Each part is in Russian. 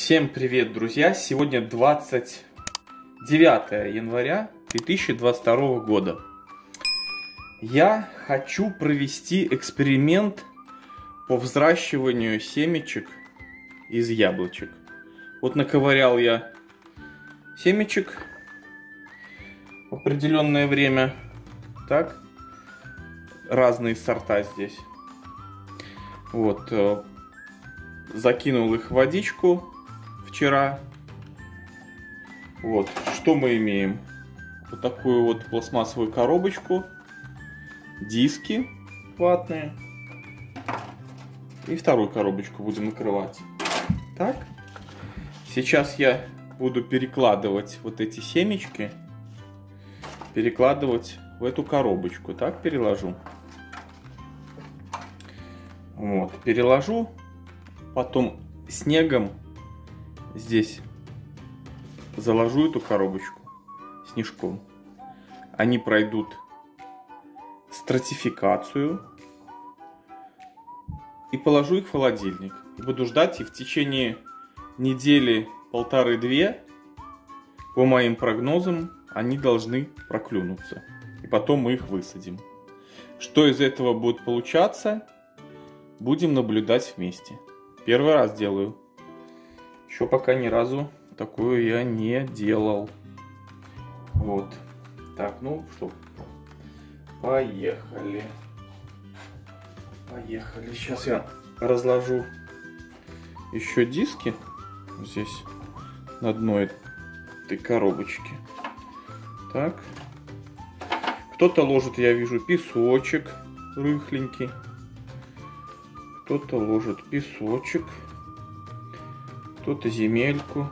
Всем привет, друзья! Сегодня 29 января 2022 года. Я хочу провести эксперимент по взращиванию семечек из яблочек. Вот наковырял я семечек в определенное время. Так, разные сорта здесь. Вот, закинул их в водичку вчера. Вот, что мы имеем? Вот такую вот пластмассовую коробочку, диски ватные. И вторую коробочку будем накрывать. Так, сейчас я буду перекладывать вот эти семечки, перекладывать в эту коробочку. Так, переложу. Вот, переложу. Потом снегом здесь заложу эту коробочку снежком. Они пройдут стратификацию. И положу их в холодильник. Буду ждать, и в течение недели, полторы-две, по моим прогнозам, они должны проклюнуться. И потом мы их высадим. Что из этого будет получаться, будем наблюдать вместе. Первый раз делаю. Еще пока ни разу такую я не делал. Вот. Так, ну что, поехали. Поехали. Сейчас я разложу еще диски здесь на дно этой коробочки. Так. Кто-то ложит, я вижу, песочек рыхленький. Кто-то ложит песочек. Кто-то земельку,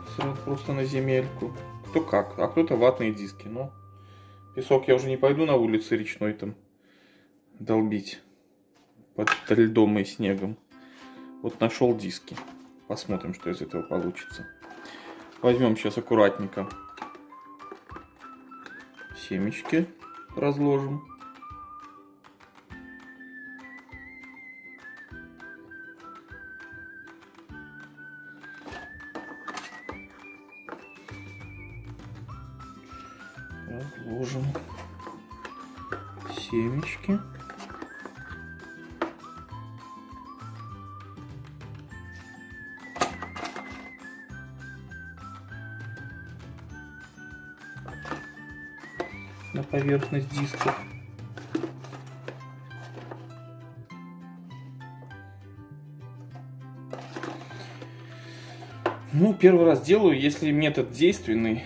просто на земельку. Кто как, а кто-то ватные диски. Но песок я уже не пойду на улице речной там долбить. Под льдом и снегом. Вот нашел диски. Посмотрим, что из этого получится. Возьмем сейчас аккуратненько. Семечки разложим. Разложим семечки. На поверхность диска. Ну, первый раз делаю. Если метод действенный,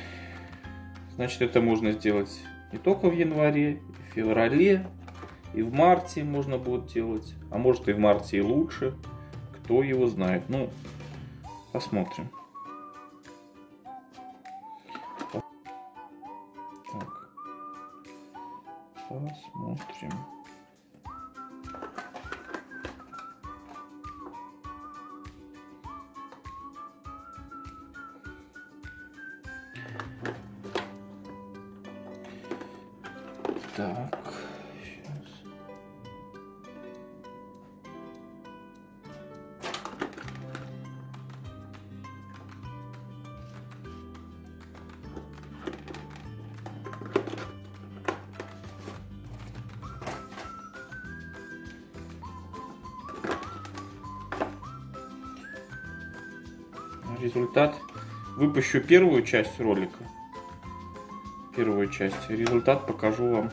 значит, это можно сделать не только в январе, в феврале, и в марте можно будет делать. А может, и в марте и лучше. Кто его знает. Ну, посмотрим. Посмотрим. Так, сейчас. Результат. Выпущу первую часть ролика. Первую часть. Результат покажу вам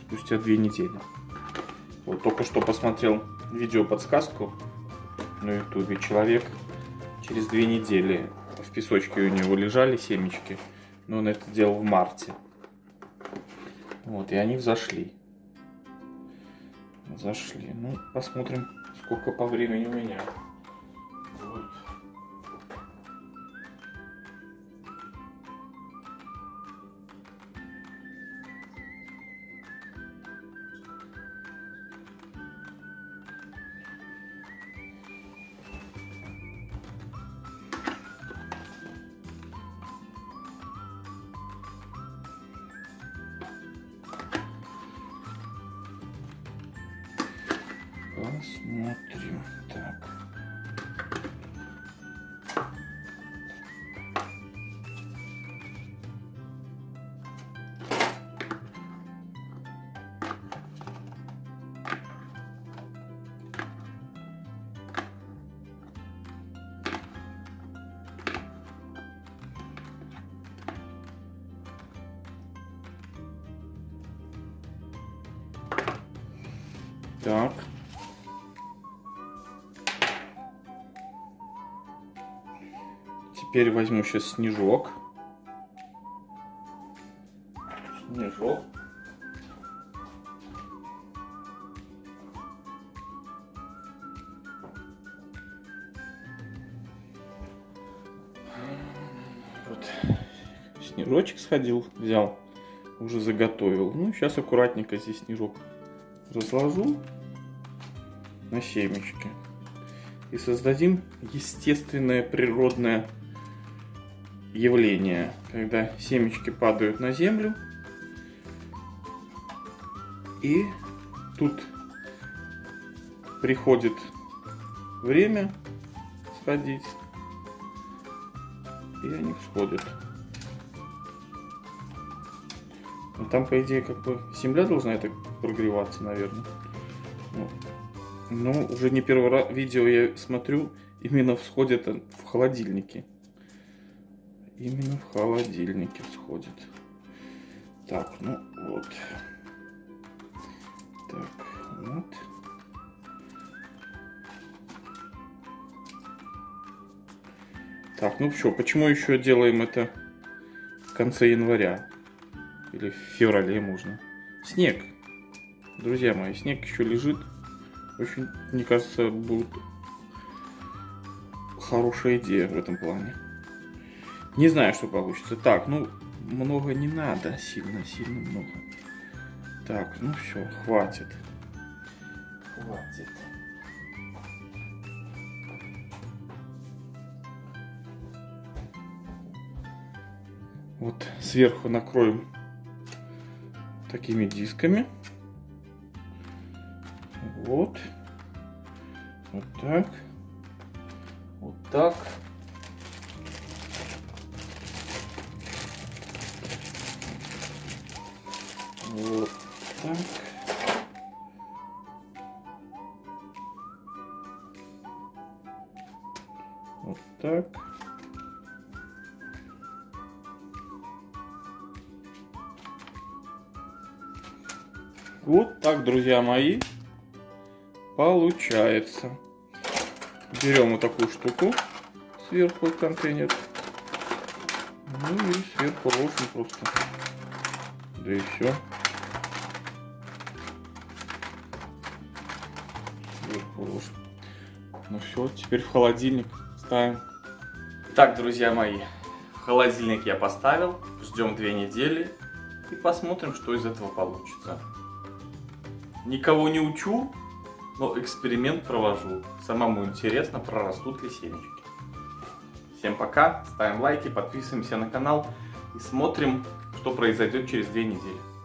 спустя 2 недели. Вот только что посмотрел видео подсказку на ютубе. Человек через 2 недели, в песочке у него лежали семечки, но он это делал в марте. Вот, и они взошли. Зашли. Ну, посмотрим, сколько по времени у меня. Посмотрим. Так. Так. Теперь возьму сейчас снежок. Снежок. Вот. Снежочек сходил, взял, уже заготовил. Ну, сейчас аккуратненько здесь снежок разложу на семечки. И создадим естественное природное явление, когда семечки падают на землю, и тут приходит время сходить, и они всходят. Но там, по идее, как бы земля должна это прогреваться, наверное. Но уже не первый раз видео я смотрю, именно всходит в холодильнике. Именно в холодильнике всходит. Так, ну вот. Так, вот. Так, ну что, почему еще делаем это в конце января? Или в феврале можно. Снег. Друзья мои, снег еще лежит. Очень, мне кажется, будет хорошая идея в этом плане. Не знаю, что получится. Так, ну, много не надо. Сильно много. Так, ну все, хватит. Хватит. Вот сверху накроем такими дисками. Вот. Вот так. Вот так. Вот так. Вот так. Вот так, друзья мои. Получается. Берем вот такую штуку сверху в контейнер. Ну и сверху ложим просто. Да и все. Сверху ложим. Ну все, теперь в холодильник ставим. Так, друзья мои, в холодильник я поставил. Ждем 2 недели и посмотрим, что из этого получится. Никого не учу. Но эксперимент провожу. Самому интересно, прорастут ли семечки. Всем пока. Ставим лайки, подписываемся на канал и смотрим, что произойдет через 2 недели.